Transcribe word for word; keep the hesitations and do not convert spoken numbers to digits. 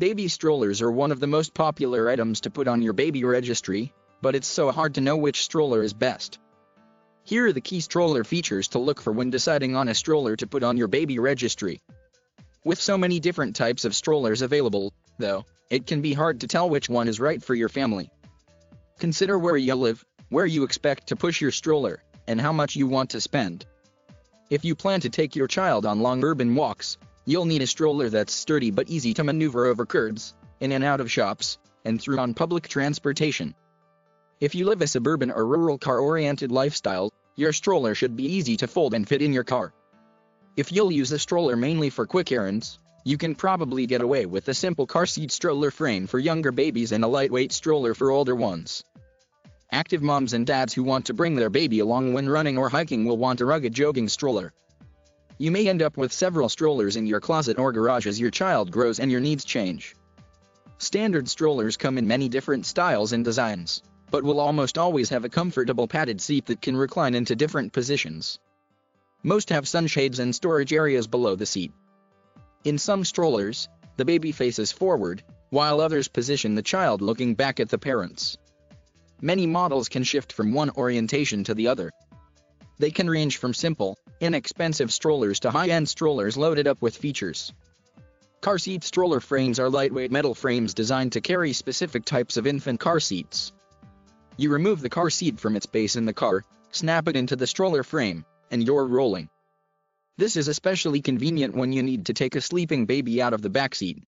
Baby strollers are one of the most popular items to put on your baby registry, but it's so hard to know which stroller is best. Here are the key stroller features to look for when deciding on a stroller to put on your baby registry. With so many different types of strollers available, though, it can be hard to tell which one is right for your family. Consider where you live, where you expect to push your stroller, and how much you want to spend. If you plan to take your child on long urban walks, you'll need a stroller that's sturdy but easy to maneuver over curbs, in and out of shops, and through on public transportation. If you live a suburban or rural car-oriented lifestyle, your stroller should be easy to fold and fit in your car. If you'll use a stroller mainly for quick errands, you can probably get away with a simple car seat stroller frame for younger babies and a lightweight stroller for older ones. Active moms and dads who want to bring their baby along when running or hiking will want a rugged jogging stroller. You may end up with several strollers in your closet or garage as your child grows and your needs change. Standard strollers come in many different styles and designs, but will almost always have a comfortable padded seat that can recline into different positions. Most have sunshades and storage areas below the seat. In some strollers, the baby faces forward, while others position the child looking back at the parents. Many models can shift from one orientation to the other. They can range from simple, inexpensive strollers to high-end strollers loaded up with features. Car seat stroller frames are lightweight metal frames designed to carry specific types of infant car seats. You remove the car seat from its base in the car, snap it into the stroller frame, and you're rolling. This is especially convenient when you need to take a sleeping baby out of the backseat,